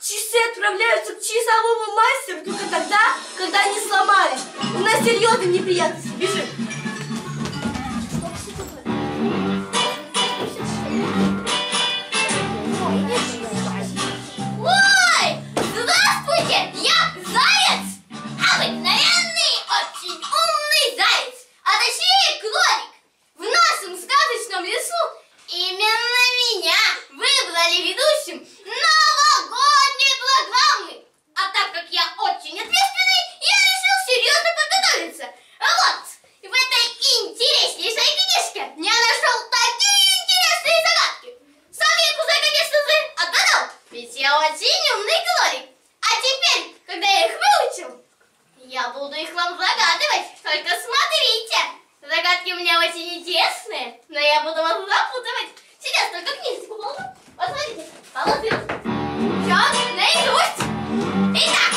Часы отправляются к часовому мастеру только тогда, когда когда они сломались. У нас серьезные неприятности. Бежим. Ой, здравствуйте, я заяц. Обыкновенный, очень умный заяц. А точнее кролик. В нашем сказочном лесу именно меня выбрали ведущим новогодней программы. А так как я очень ответственный, я решил серьезно подготовиться. Вот, в этой интереснейшей книжке я нашел такие интересные загадки. Сам я кузы, конечно же, отгадал, ведь я очень умный кролик. А теперь, когда я их выучил, я буду их вам загадывать. Только смотрите, загадки у меня очень интересные, но я буду вас запутывать. Сейчас только книжечку положу. Посмотрите, положим. Все, наизусть. Итак,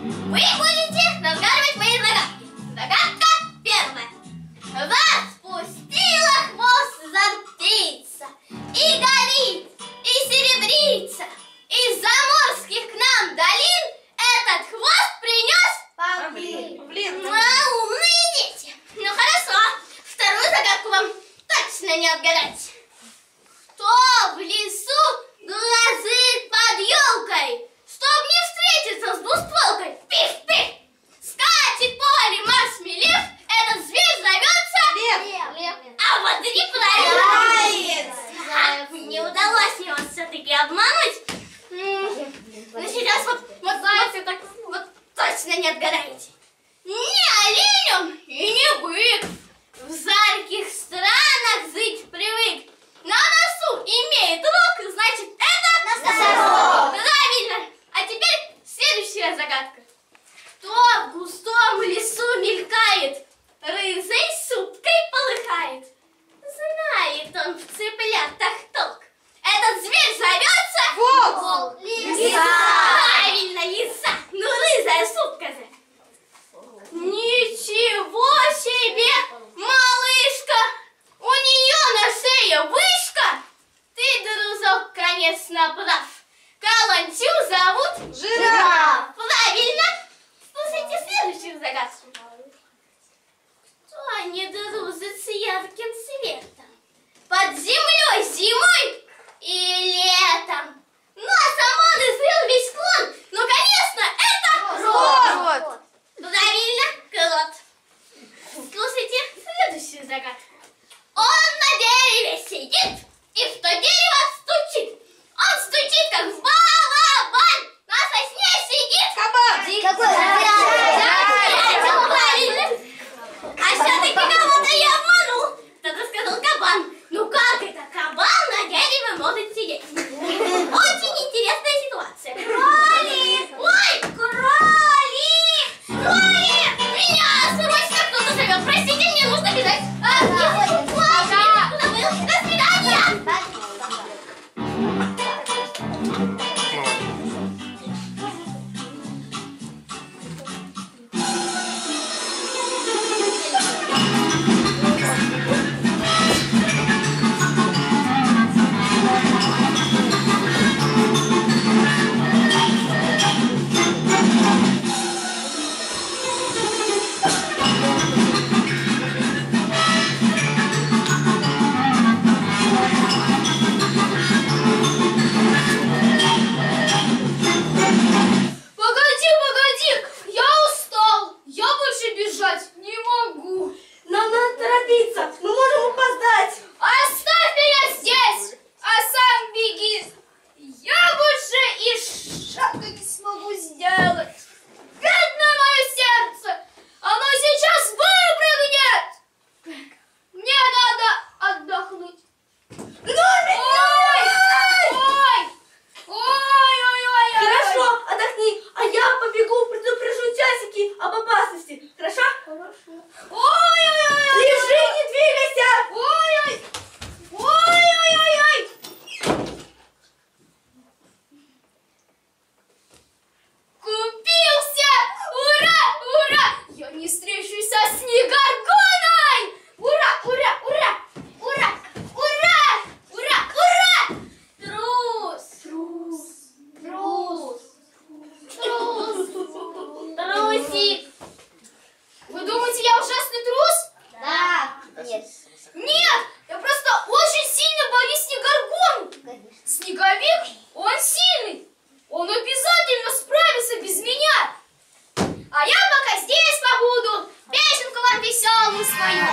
вы будете разгадывать мои загадки. Загадка первая. Распустила хвост зар-птица, и горит, и серебрится, из заморских к нам долин этот хвост принес павлин. Умные дети. Ну хорошо, вторую загадку вам точно не отгадать. Кто в лесу глазит под елкой, чтоб не встретиться с двустволкой? Пиф-пиф! Скачет по полю марш-мелев, этот зверь зовется... Лев! А вот и неправильно! Заяц! Не удалось его все-таки обмануть. Ну сейчас вот точно не отгадаете. Не оленем и не бык. В жарких странах жить привык. На носу имеет рог, значит это... Носорог! Правильно! А теперь следующая загадка. Кто в густом лесу мелькает, рыжей суткой полыхает? Знает он в цыплятах толк. Этот зверь зовется... Волк! Лиса! Правильно, лиса! Ну, рыжая сутка же! Ничего себе, малышка! У нее на шее вышка! Ты, дружок, конечно, прав. Каланчу зовут жираф. Правильно. Слушайте следующую загадку. Кто не дружит с ярким светом? Под землей зимой и летом. Ну а сам он изрыл весь клон. Ну конечно, это крот. Правильно, крот. Слушайте следующую загадку. Он на дереве сидит и в то дерево стучит. Он стучит, как в балабан. На сосне сидит кабан. А все-таки кого-то я обманул. Кто-то сказал кабан. Ну как это? Кабан на дереве может сидеть. Очень интересная ситуация. Кролик! Ой, кролик! Кролик! Меня срочно кто-то зовет. Простите, мне нужно бежать. До свидания! Нет, я просто очень сильно боюсь Снеговика. Снеговик, он сильный. Он обязательно справится без меня. А я пока здесь побуду. Песенку вам веселую свою.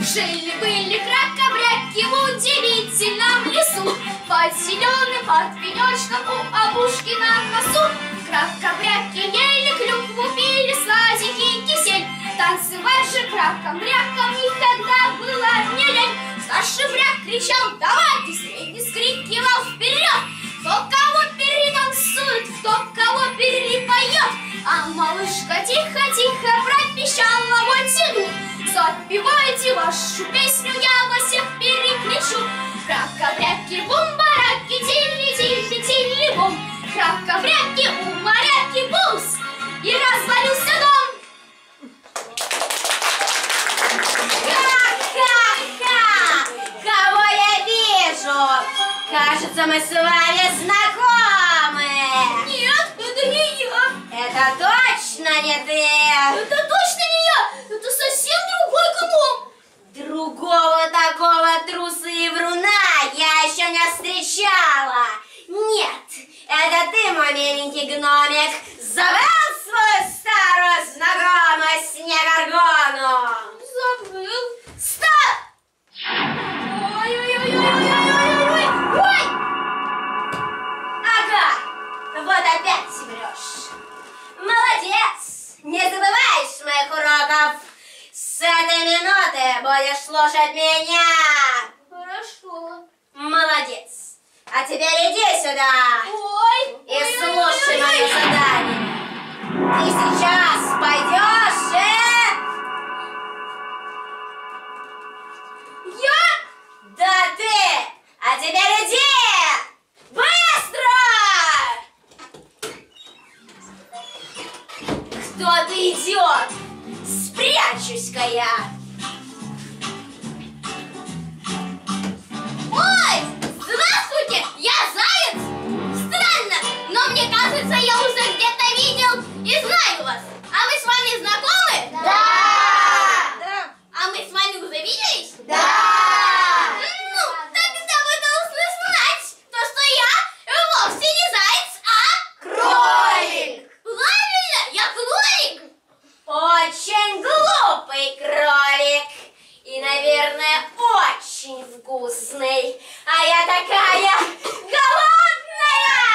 Жили-были кракобряки в удивительном лесу. Под зеленым, под пенечком у опушки на носу. Кракобряки ели клюкву, пили сладенький кисель. Танцевать же кракобрякам никогда было не лень. Старший бряк кричал: давайте, средний скрикивал: вперед! Кто кого перетанцует, кто кого перепоет. А малышка тихо-тихо пропищала вот сиду: запевайте вашу песню, я вас всех перекричу. Кракобряки, бум-бараки, тили-тили-тили-бум. Кракобряки, бум-бараки, бус. И развалился дом. Ха-ха-ха! Кого я вижу? Кажется, мы с вами знакомы. Нет, это не я. Это точно не ты. Это точно не я. Это совсем другой гном. Другого такого труса и вруна я еще не встречала. Нет, это ты, мой миленький гномик, забыл свою старую знакомую Снегоргону. Забыл. Стоп! Ой-ой-ой-ой-ой-ой-ой-ой! Ага, вот опять ты врешь. Молодец, не забываешь моих уроков. С этой минуты будешь слушать меня. Хорошо. Молодец. А теперь иди сюда. Ой. И слушай мое задание. Ты сейчас пойдешь и... Я? Да ты. А теперь иди. Быстро. Кто ты, идиот? Спрячусь-ка я. Ой, здравствуйте, я заяц. Странно, но мне кажется, я уже где-то видел и знаю вас. А мы с вами знакомы? Да. Да. А мы с вами уже виделись? Да. Ну, тогда вы должны знать, то, что я вовсе не заяц, а... кролик. Правильно, я кролик. Очень глупый кролик. И, наверное, очень вкусный. А я такая голодная!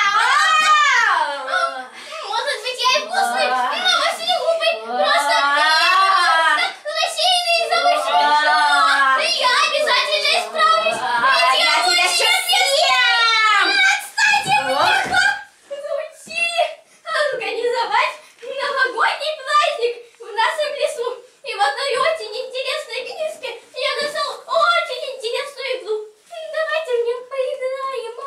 Может быть, я и вкусный, но вовсе не глупый. Просто я рассеянный и забывчивый шаг. И я обязательно исправлюсь. Ведь я лучше всех! Кстати, мне научили организовать новогодний праздник в нашем лесу. И вот на очень интересной книжке я нашел очень интересную игру. Давайте мне поиграем, а?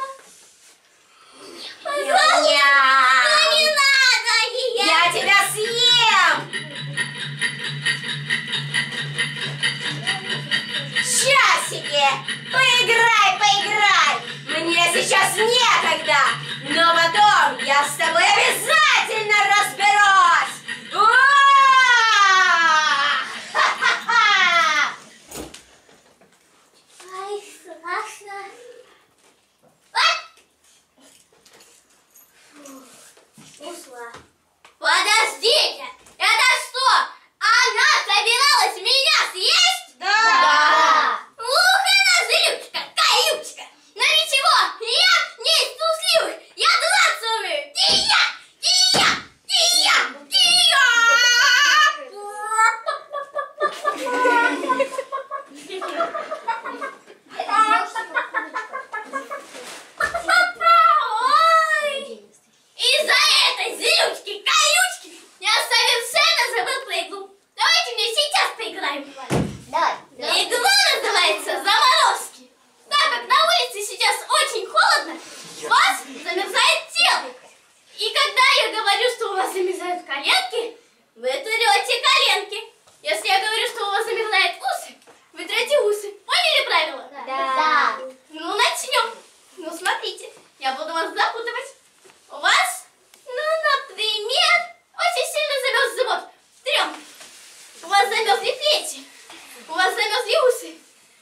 Пожалуйста. Не надо, я тебя съем. Часики, поиграй. Мне сейчас некогда, но потом я с тобой обязательно разберусь. Ха-ха-ха! Ай, страшно. Ушла. Подождите, это что? Она собиралась меня съесть? Да. Ух, она злючка, колючка. Но ничего, я не из трусливых, я трусливый, и я. болеете? У вас замерзли усы,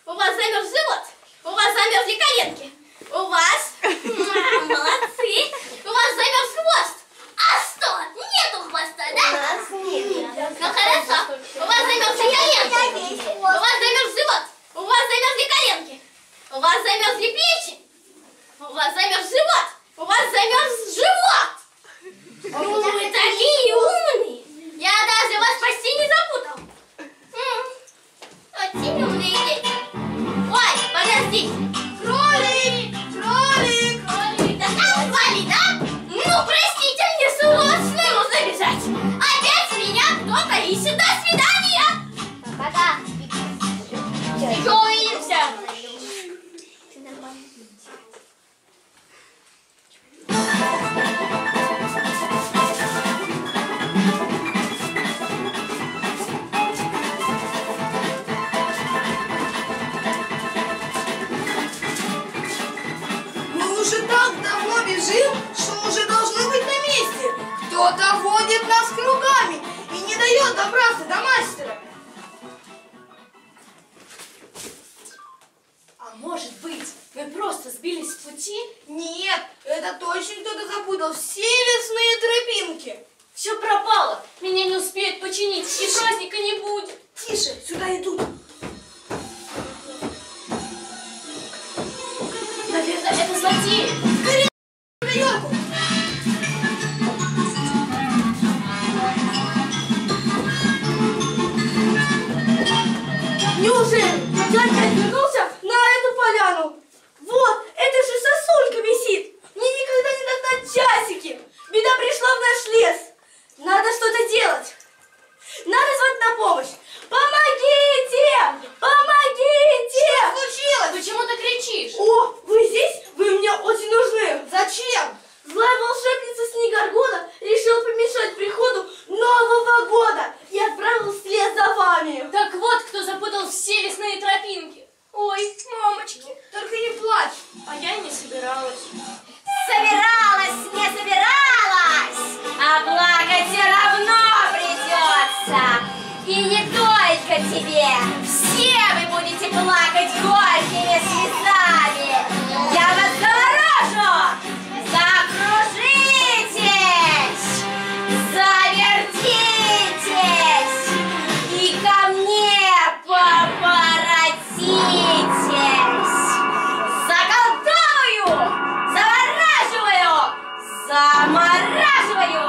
у вас замерз живот, у вас замерзли коленки, у вас... Молодцы! У вас замерз хвост! А что? Нету хвоста, да? У нас нет. Ну хорошо, у вас замерзли коленки, у вас замерз живот, у вас замерзли коленки, у вас замерзли плечи, у вас замерз живот, у вас замерз живот! Ну вы такие умные! Я даже вас почти не запутал! Очень умные дети! Ой, подождите! Кролик! Кролик! Кролик! Да нас звали, да? Ну простите, мне срочно нужно бежать! Опять меня кто-то ищет! До свидания! Пока-пока! Еще увидимся! Кто-то водит нас кругами и не дает добраться до мастера. А может быть, мы просто сбились с пути? Нет, это точно кто-то запутал все лесные тропинки. Все пропало, меня не успеют починить, и праздника не будет. Тише, сюда идут. Наверное, это злодеи. Скорее, проверку. Неужели? Дядька вернулся на эту поляну. Вот, это же сосулька висит. Мне никогда не догнать часики. Беда пришла в наш лес. Надо что-то делать. Надо звать на помощь. Помогите! Помогите! Что случилось? Почему ты кричишь? О, вы здесь? Вы мне очень нужны. Зачем? Злая волшебница Снегоргона решила помешать приходу Нового года и отправилась вслед за вами. Так вот, кто запутал все лесные тропинки. Ой, мамочки, только не плачь. А я не собиралась. Собиралась, не собиралась, а плакать равно придется. И не только тебе. Все вы будете плакать горькими слезами. Я вас заморожу. Закружитесь, завертитесь и ко мне поворотитесь. Заколдую, завораживаю, замораживаю.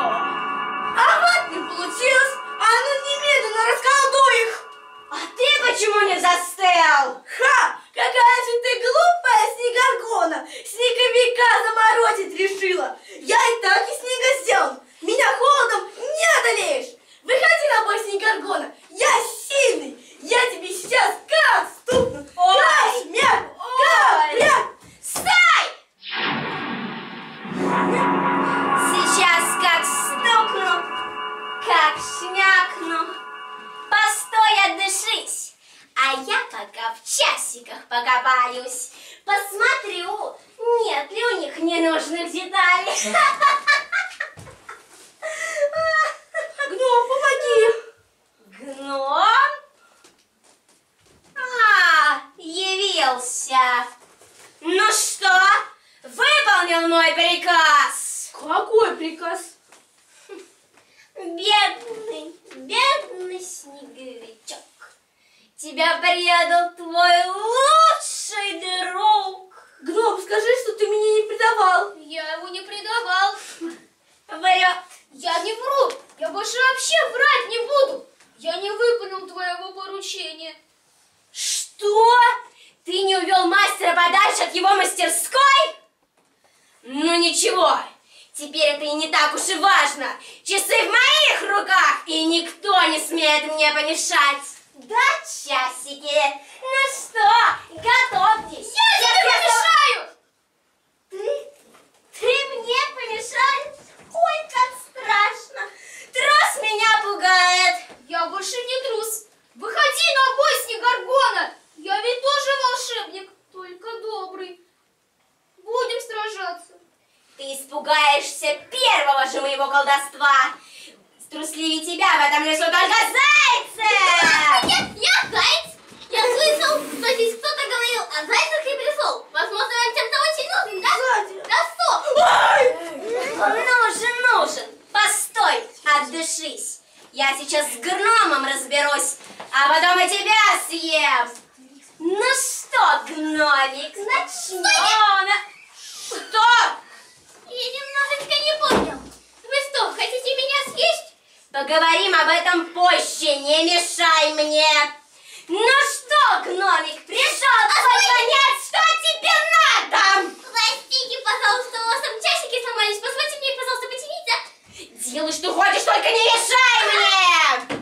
А вот не получилось, а ну немедленно расколдуй их. А ты почему не застыл? Ха! Какая же ты глупая, Снегоргона! Снеговика заморозить решила! Я и так и снега сделан! Меня холодом не одолеешь! Выходи на бой, Снегоргона! Я сильный! Я тебе сейчас как стукну! Кашмяк! Капряк! Стой! Сейчас как стукну, как шмякну! Постой, отдышись! А я пока в часиках покопаюсь, посмотрю, нет ли у них ненужных деталей. Гном, помоги! Гном? А, явился. Ну что, выполнил мой приказ? Какой приказ? Бедный, бедный снеговичок. Тебя предал твой лучший друг. Гном, скажи, что ты меня не предавал. Я его не предавал. Врет. Я не вру. Я больше вообще врать не буду. Я не выполнил твоего поручения. Что? Ты не увел мастера подальше от его мастерской? Ну ничего. Теперь это и не так уж и важно. Часы в моих руках, и никто не смеет мне помешать. Да, часики! Ну что, готовьтесь! Я тебе помешаю! Ты мне помешаешь? Ой, как страшно! Трус меня пугает! Я больше не трус! Выходи на бой, Снегоргона! Я ведь тоже волшебник, только добрый! Будем сражаться! Ты испугаешься первого же моего колдовства! Трусливее тебя в этом лесу только зайцы! Нет, нет, заберусь, а потом и тебя съем. Ну что, гномик, начнем. Что? Я немножечко не понял. Вы что, хотите меня съесть? Поговорим об этом позже, не мешай мне. Ну что, гномик, пришел понять, что тебе надо? Простите, пожалуйста, у вас там часики сломались. Позвольте мне, пожалуйста, починить, да? Делай, что хочешь, только не мешай мне.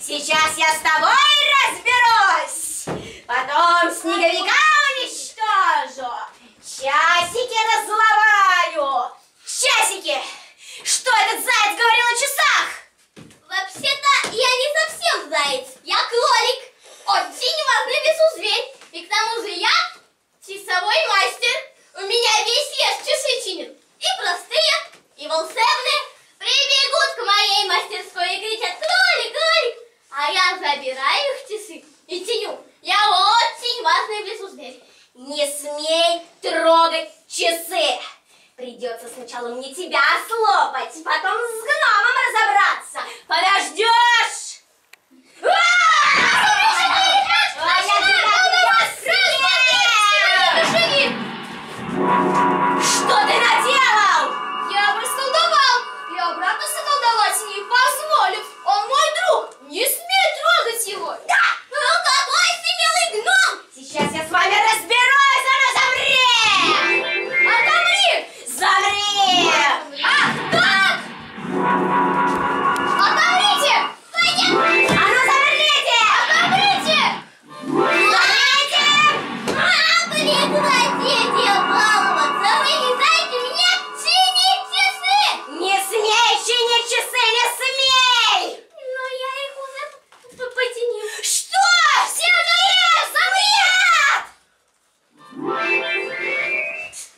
Сейчас я с тобой разберусь. Потом снеговика уничтожу. Часики разломаю. Часики! Что этот заяц говорил о часах? Вообще-то я не совсем заяц, я кролик. Очень важный весу зверь. И к тому же я часовой мастер. У меня весь лес часы чинит. И простые, и волшебные. Прибегут к моей мастерской и кричат: кролик, кролик. А я забираю их часы и чиню. Я очень важный весу зверь. Не смей трогать часы. Придется сначала мне тебя слопать, потом с гномом разобраться. Подождешь? Что ты наделал? Я расколдовал. Я обратно заколдовать не позволю. Он мой друг. Не смей трогать его. Да! Ну какой ты милый гном! Сейчас я с вами разберусь, замри! Отомри! Замри! Ах, так! Отомрите! Пойдем! А ну замрите! Отомрите! Замрите! А, прекратите баловаться! Вы не знаете меня? Чинить часы! Не смей чинить часы! Не смей! Но я их уже потянил. Что? Все замри! Замри!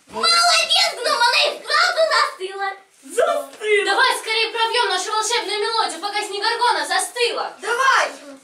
Молодец, но она и правда застыла. Застыла. Давай скорее пробьем нашу волшебную мелодию, пока Снегоргона застыла. Давай.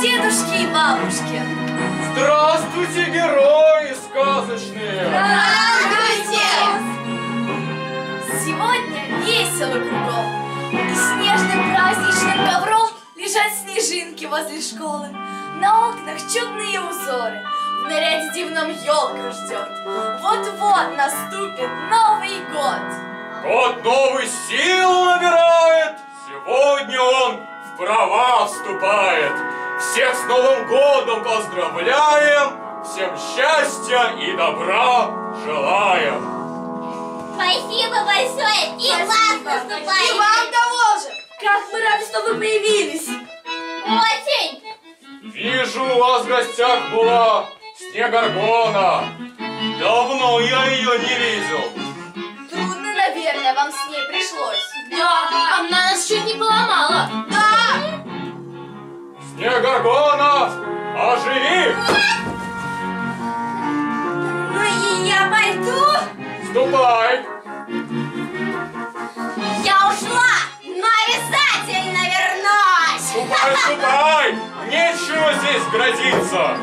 Дедушки и бабушки. Здравствуйте, герои сказочные. Здравствуйте. Сегодня весело кругом. И снежным праздничным ковром лежат снежинки возле школы. На окнах чудные узоры. В наряде дивном елка ждет. Вот-вот наступит Новый год. Год новый сил набирает. Сегодня он в права вступает. Всех с Новым годом поздравляем, всем счастья и добра желаем. Спасибо большое, и вам наступает. И вам того же. Как мы рады, что вы появились. Очень. Вижу, у вас в гостях была Снегоргона. Давно я ее не видел. Трудно, наверное, вам с ней пришлось. Да, она нас чуть не поломала. Да. Снегоргона, оживи! Ну и я пойду? Ступай! Я ушла, но обязательно вернусь! Ступай, ступай! Нечего здесь грозиться!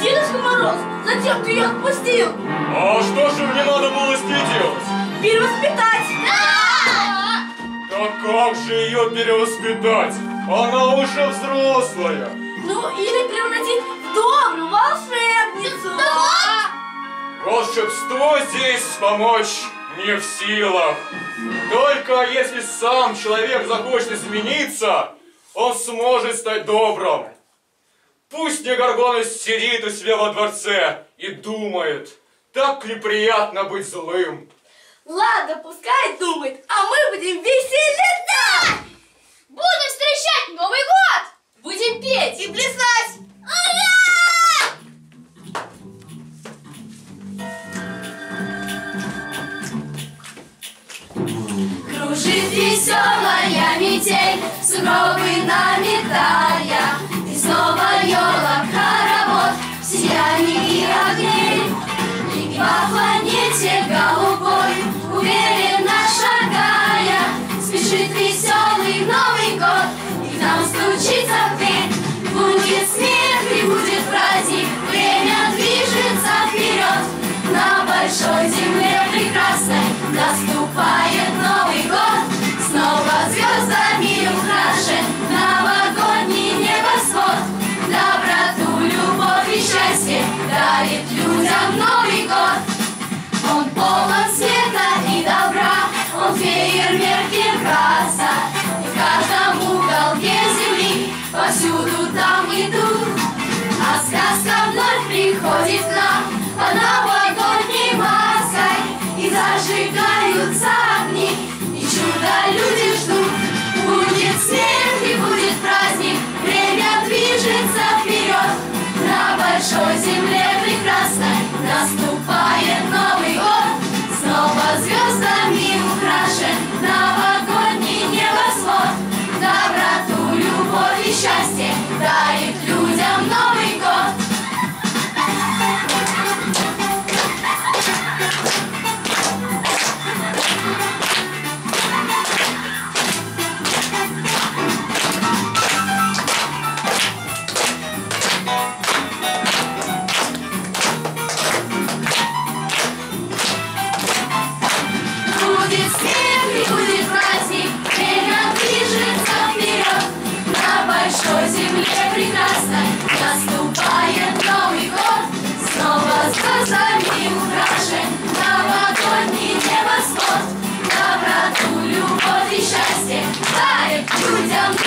Дедушка Мороз, зачем ты ее отпустил? А что же мне надо было с ней делать? Перевоспитать! А как же ее перевоспитать? Она уже взрослая. Ну, или превратить в добрую волшебницу. Да. Волшебство здесь помочь не в силах. Только если сам человек захочет измениться, он сможет стать добрым. Пусть Снегоргона сидит у себя во дворце и думает, так ли приятно быть злым. Ладно, пускай думает, а мы будем веселиться! Будем встречать Новый год! Будем петь и плясать! Ура! Кружит веселая метель, сугробы наметая, и снова льет. дарит людям Новый год. Он полон света и добра, он фейерверк и краса. И в каждом уголке земли, повсюду там и тут. А сказка вновь приходит к нам под новогодней маской. И зажигаются огни, и чудо люди ждут. Будет снег и будет праздник, время движется вперед. На большой земле прекрасной наступает Новый год. Снова звездами украшен новогодний небосвод. Доброту, любовь и счастье дарит людям Новый год. Наступает Новый год, снова звездами украшен новогодний небосвод. Доброту, любовь и счастье дарит людям.